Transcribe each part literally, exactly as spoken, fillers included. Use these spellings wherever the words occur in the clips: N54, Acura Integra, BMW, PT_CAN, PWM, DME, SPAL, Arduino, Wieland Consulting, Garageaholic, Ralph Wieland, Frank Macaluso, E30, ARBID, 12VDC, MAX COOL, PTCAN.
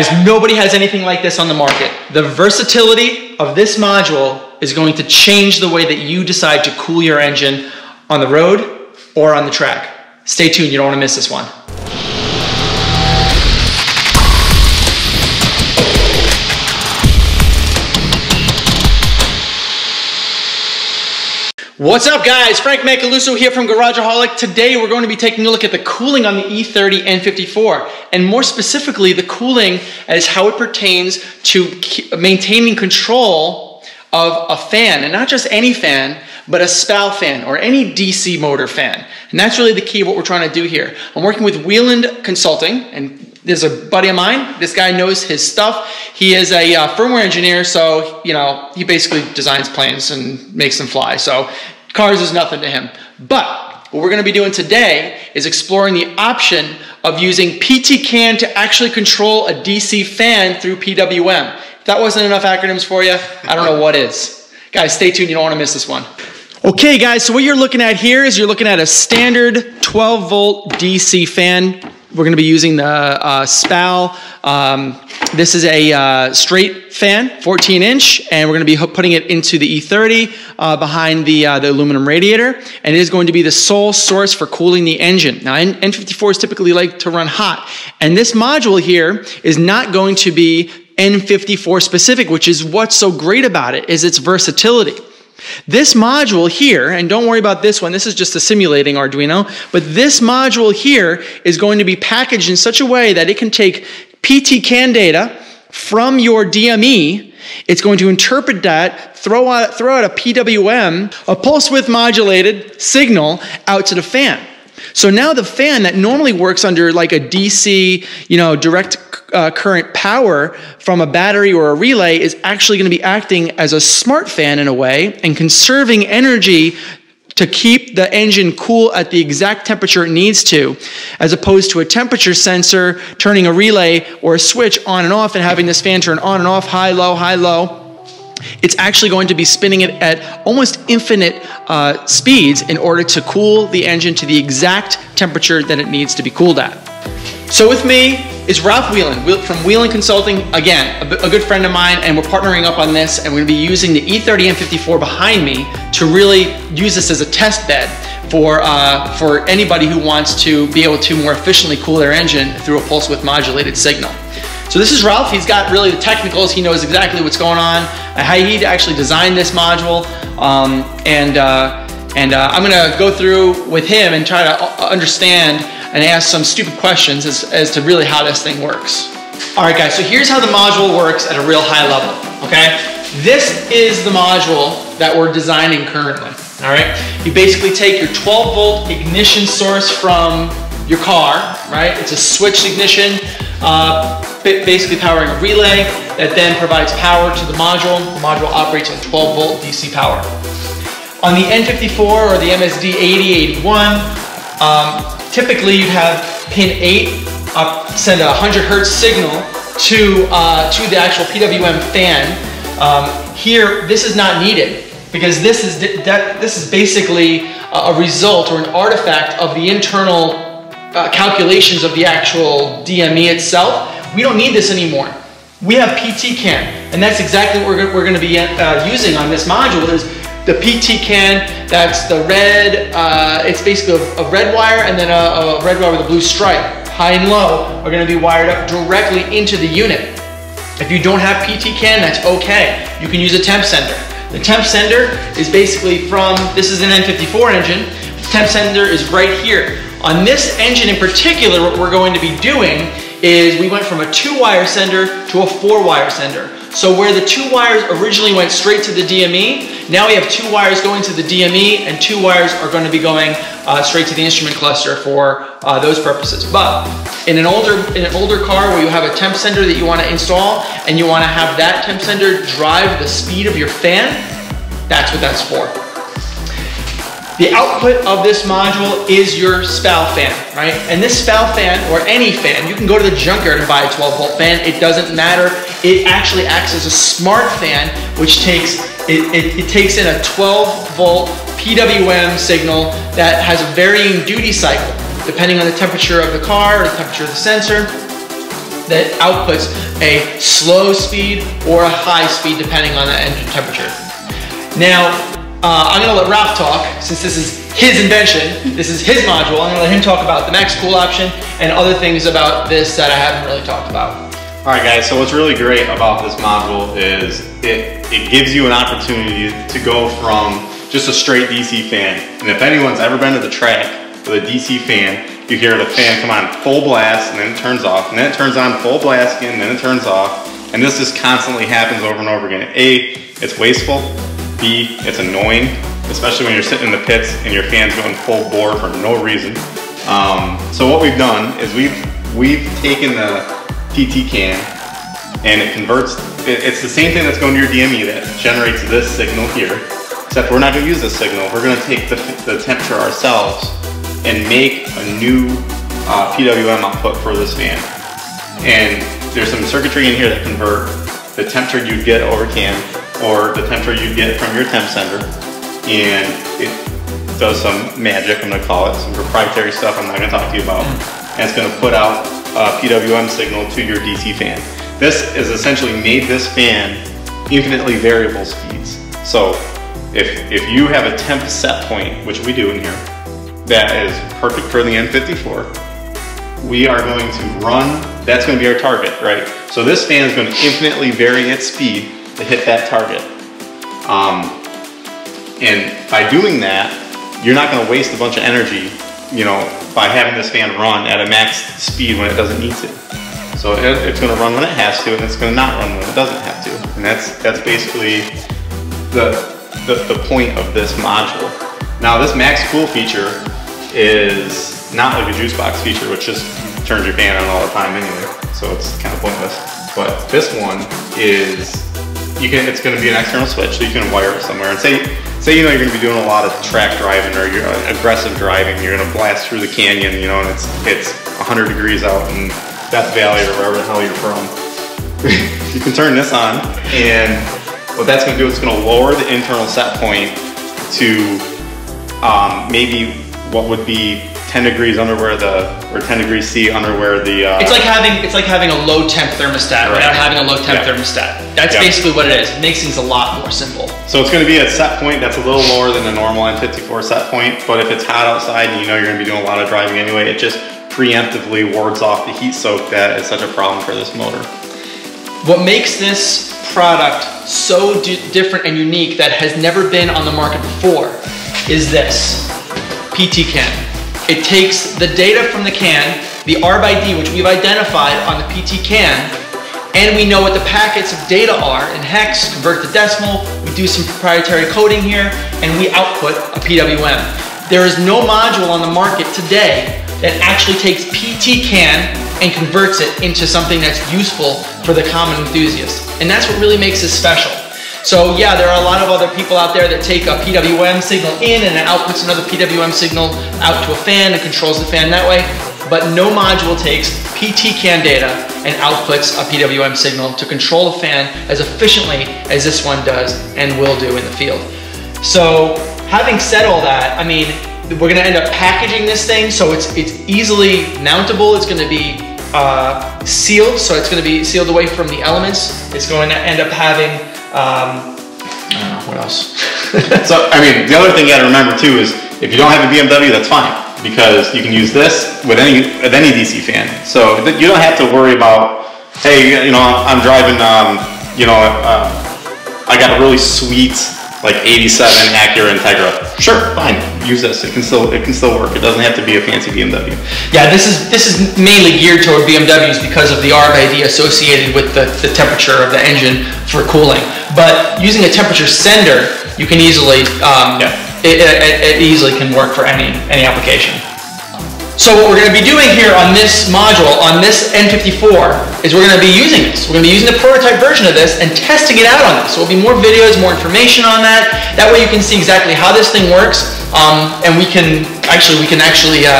Guys, nobody has anything like this on the market. The versatility of this module is going to change the way that you decide to cool your engine on the road or on the track. Stay tuned, you don't want to miss this one. What's up guys, Frank Macaluso here from Garageaholic. Today we're going to be taking a look at the cooling on the E thirty N fifty-four, and more specifically the cooling as how it pertains to maintaining control of a fan, and not just any fan, but a SPAL fan or any D C motor fan. And that's really the key of what we're trying to do here. I'm working with Wieland Consulting, and there's a buddy of mine. This guy knows his stuff. He is a uh, firmware engineer, so you know he basically designs planes and makes them fly. So cars is nothing to him. But what we're going to be doing today is exploring the option of using P T CAN to actually control a D C fan through P W M. If that wasn't enough acronyms for you, I don't know what is. Guys, stay tuned. You don't want to miss this one. Okay, guys. So what you're looking at here is you're looking at a standard twelve volt D C fan. We're going to be using the uh, SPAL. Um, this is a uh, straight fan, fourteen inch, and we're going to be putting it into the E thirty uh, behind the, uh, the aluminum radiator, and it is going to be the sole source for cooling the engine. Now, N fifty-fours typically like to run hot, and this module here is not going to be N fifty-four specific, which is what's so great about it, is its versatility. This module here, and don't worry about this one, this is just a simulating Arduino, but this module here is going to be packaged in such a way that it can take P T CAN data from your D M E, it's going to interpret that, throw out, throw out a P W M, a pulse width modulated signal out to the fan. So now the fan that normally works under like a D C, you know, direct uh, current power from a battery or a relay is actually going to be acting as a smart fan in a way and conserving energy to keep the engine cool at the exact temperature it needs to, as opposed to a temperature sensor turning a relay or a switch on and off and having this fan turn on and off, high, low, high, low. It's actually going to be spinning it at almost infinite uh, speeds in order to cool the engine to the exact temperature that it needs to be cooled at. So with me is Ralph Wieland from Wieland Consulting, again, a, a good friend of mine, and we're partnering up on this, and we're going to be using the E thirty N fifty-four behind me to really use this as a test bed for, uh, for anybody who wants to be able to more efficiently cool their engine through a pulse width modulated signal. So this is Ralph. He's got really the technicals. He knows exactly what's going on, how he actually designed this module, um, and uh, and uh, I'm going to go through with him and try to understand and ask some stupid questions as, as to really how this thing works. All right, guys. So here's how the module works at a real high level. Okay, this is the module that we're designing currently. All right, you basically take your twelve volt ignition source from your car, right? It's a switched ignition, uh, basically powering a relay that then provides power to the module. The module operates on twelve volt D C power. On the N fifty-four or the M S D eighty eighty-one, um, typically you have pin eight uh, send a one hundred hertz signal to uh, to the actual P W M fan. Um, here, this is not needed, because this is that this is basically a result or an artifact of the internal Uh, calculations of the actual D M E itself. We don't need this anymore. We have P T CAN, and that's exactly what we're, we're going to be uh, using on this module. Is the P T CAN? That's the red. Uh, it's basically a, a red wire, and then a, a red wire with a blue stripe. High and low are going to be wired up directly into the unit. If you don't have P T CAN, that's okay. You can use a temp sender. The temp sender is basically from. This is an N fifty-four engine. The temp sender is right here. On this engine in particular, what we're going to be doing is we went from a two-wire sender to a four-wire sender. So where the two wires originally went straight to the D M E, now we have two wires going to the D M E, and two wires are going to be going uh, straight to the instrument cluster for uh, those purposes. But in an older in an older car where you have a temp sender that you want to install, and you want to have that temp sender drive the speed of your fan, that's what that's for. The output of this module is your SPAL fan, right? And this SPAL fan, or any fan, you can go to the junkyard and buy a twelve volt fan, it doesn't matter. It actually acts as a smart fan, which takes, it, it, it takes in a twelve volt P W M signal that has a varying duty cycle, depending on the temperature of the car or the temperature of the sensor. that outputs a slow speed or a high speed depending on the engine temperature. Now, uh, I'm gonna let Ralph talk, since this is his invention, this is his module. I'm gonna let him talk about the max cool option and other things about this that I haven't really talked about. All right guys, so what's really great about this module is it, it gives you an opportunity to go from just a straight D C fan. And if anyone's ever been to the track with a D C fan, you hear the fan come on full blast and then it turns off, and then it turns on full blast again, and then it turns off. And this just constantly happens over and over again. A, it's wasteful. B, it's annoying, especially when you're sitting in the pits and your fan's going full bore for no reason. Um, so what we've done is we've, we've taken the P T C A N and it converts, it, it's the same thing that's going to your D M E that generates this signal here, except we're not going to use this signal. We're going to take the, the temperature ourselves and make a new uh, P W M output for this fan. And there's some circuitry in here that convert the temperature you'd get over C A N or the temperature you'd get from your temp sender, and it does some magic, I'm going to call it, some proprietary stuff I'm not going to talk to you about, and it's going to put out Uh, P W M signal to your D C fan. This is essentially made this fan infinitely variable speeds. So if, if you have a temp set point, which we do in here, that is perfect for the N fifty-four, we are going to run, that's going to be our target, right? So this fan is going to infinitely vary its speed to hit that target. Um, and by doing that, you're not going to waste a bunch of energy, you know, by having this fan run at a max speed when it doesn't need to. So it, it's going to run when it has to, and it's going to not run when it doesn't have to. And that's that's basically the, the, the point of this module. Now this max cool feature is not like a juice box feature, which just turns your fan on all the time anyway, so it's kind of pointless. But this one is, you can, it's going to be an external switch, so you can wire it somewhere. And say, say you know you're going to be doing a lot of track driving or you're aggressive driving, you're going to blast through the canyon, you know, and it's it's one hundred degrees out in Death Valley or wherever the hell you're from. You can turn this on, and what that's going to do is it's going to lower the internal set point to um, maybe what would be ten degrees under where the, or ten degrees C under where the. Uh, it's like having it's like having a low temp thermostat, right, without having a low temp, yeah, thermostat. That's, yeah, basically what it is. It makes things a lot more simple. So it's going to be a set point that's a little lower than the normal N fifty-four set point, but if it's hot outside and you know you're going to be doing a lot of driving anyway, it just preemptively wards off the heat soak that is such a problem for this motor. What makes this product so different and unique that has never been on the market before is this P T C A N. It takes the data from the C A N, the ARBID, which we've identified on the P T C A N, and we know what the packets of data are in hex, convert to decimal, we do some proprietary coding here, and we output a P W M. There is no module on the market today that actually takes P T C A N and converts it into something that's useful for the common enthusiast. And that's what really makes this special. So yeah, there are a lot of other people out there that take a P W M signal in and it outputs another P W M signal out to a fan and controls the fan that way, but no module takes P T C A N data and outputs a P W M signal to control the fan as efficiently as this one does and will do in the field. So having said all that, I mean, we're gonna end up packaging this thing so it's, it's easily mountable, it's gonna be uh, sealed, so it's gonna be sealed away from the elements, it's going to end up having Um, I don't know, what else? So, I mean, the other thing you gotta remember too is if you don't have a B M W, that's fine, because you can use this with any with any D C fan. So you don't have to worry about, hey, you know, I'm driving, um, you know, uh, I got a really sweet like eighty-seven Acura Integra. Sure, fine, use this. It can still it can still work. It doesn't have to be a fancy B M W. Yeah, this is this is mainly geared toward B M Ws because of the ARBID associated with the, the temperature of the engine for cooling. But using a temperature sender, you can easily, um, yeah. it, it, it easily can work for any, any application. So what we're going to be doing here on this module, on this N fifty-four, is we're going to be using this. We're going to be using the prototype version of this and testing it out on this. So there'll be more videos, more information on that. That way you can see exactly how this thing works, um, and we can actually, we can actually uh,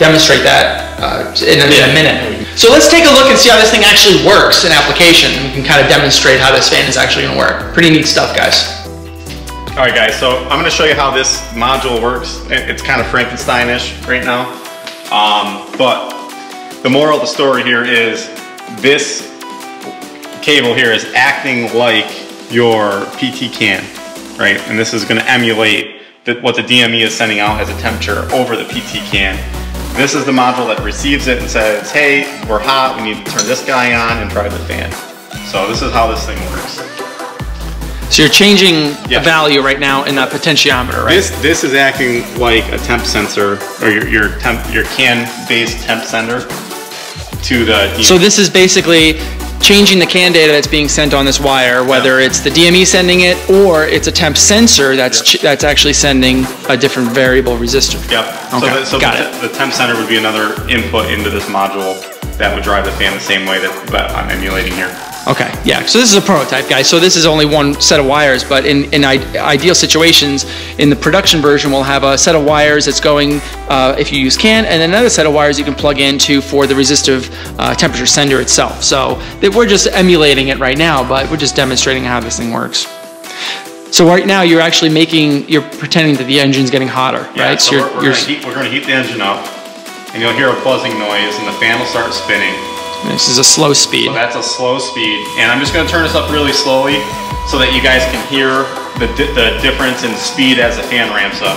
demonstrate that uh, in, a, in a minute. So let's take a look and see how this thing actually works in application. We can kind of demonstrate how this fan is actually going to work. Pretty neat stuff, guys. All right, guys, so I'm going to show you how this module works. It's kind of Frankenstein-ish right now. Um, but the moral of the story here is this cable here is acting like your P T CAN, right? And this is going to emulate the, what the D M E is sending out as a temperature over the P T CAN. This is the module that receives it and says, hey, we're hot, we need to turn this guy on and drive the fan. So this is how this thing works. So you're changing yeah. the value right now in that potentiometer, right? This this is acting like a temp sensor, or your your, temp, your CAN-based temp sender to the D M E. So this is basically changing the CAN data that's being sent on this wire, whether yeah. it's the D M E sending it or it's a temp sensor that's yep. ch that's actually sending a different variable resistor. Yep. Okay. So, the, so Got the, it. the temp sender would be another input into this module that would drive the fan the same way that, that I'm emulating here. Okay, yeah, so this is a prototype, guys. So this is only one set of wires, but in, in ideal situations, in the production version, we'll have a set of wires that's going, uh, if you use CAN, and another set of wires you can plug into for the resistive uh, temperature sender itself. So we're just emulating it right now, but we're just demonstrating how this thing works. So right now, you're actually making, you're pretending that the engine's getting hotter, yeah, right? So, so you're, we're, you're, we're gonna heat the engine up, and you'll hear a buzzing noise, and the fan will start spinning. This is a slow speed. So that's a slow speed. And I'm just going to turn this up really slowly so that you guys can hear the, di the difference in speed as the fan ramps up.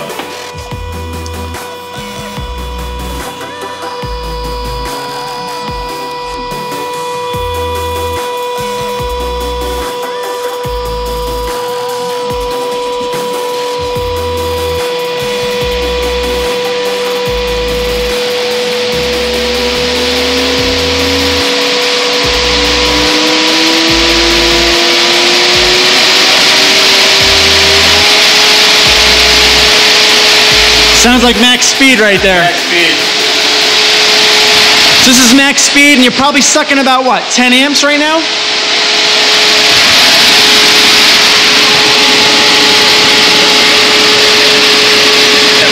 Sounds like max speed right there. Max speed. So this is max speed, and you're probably sucking about, what, ten amps right now? There we go.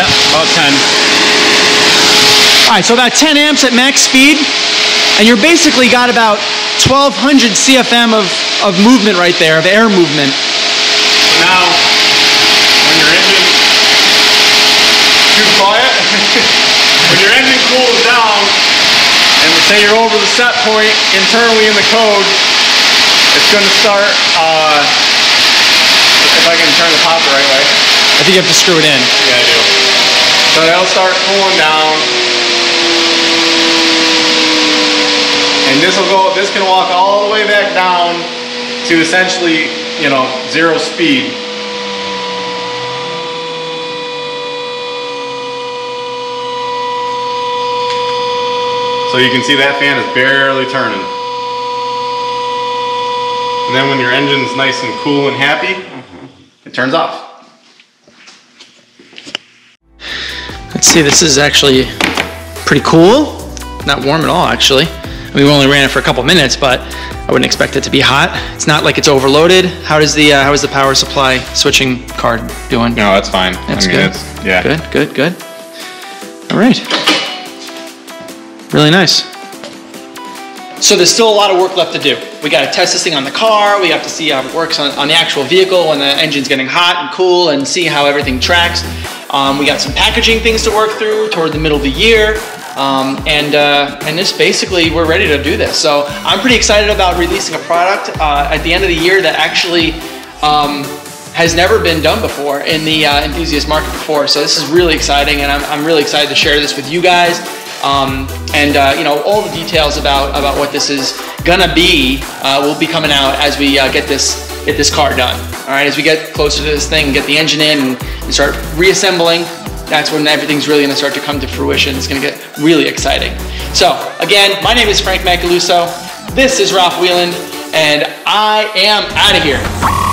Yeah, about ten. All right, so about ten amps at max speed, and you're basically got about twelve hundred C F M of, of movement right there, of air movement. Now, when your engine cools down, and say you're over the set point internally in the code, it's going to start, uh, if I can turn the pop the right way. I think you have to screw it in. Yeah, I do. So that'll start cooling down. And this will go, this can walk all the way back down to essentially, you know, zero speed. So you can see that fan is barely turning. And then when your engine's nice and cool and happy, it turns off. Let's see, this is actually pretty cool. Not warm at all, actually. I mean, we only ran it for a couple minutes, but I wouldn't expect it to be hot. It's not like it's overloaded. How does the uh, how is the power supply switching card doing? No, that's fine. That's I mean, good. It's, yeah. Good, good, good. All right. Really nice. So there's still a lot of work left to do. We got to test this thing on the car. We have to see how it works on, on the actual vehicle when the engine's getting hot and cool, and see how everything tracks. Um, we got some packaging things to work through toward the middle of the year. Um, and uh, and this basically, we're ready to do this. So I'm pretty excited about releasing a product uh, at the end of the year that actually um, has never been done before in the uh, enthusiast market before. So this is really exciting, and I'm, I'm really excited to share this with you guys. Um, and uh, you know, all the details about about what this is gonna be uh, will be coming out as we uh, get this get this car done. All right, as we get closer to this thing, get the engine in, and, and start reassembling. That's when everything's really gonna start to come to fruition. It's gonna get really exciting. So again, my name is Frank Macaluso. This is Ralph Wieland, and I am out of here.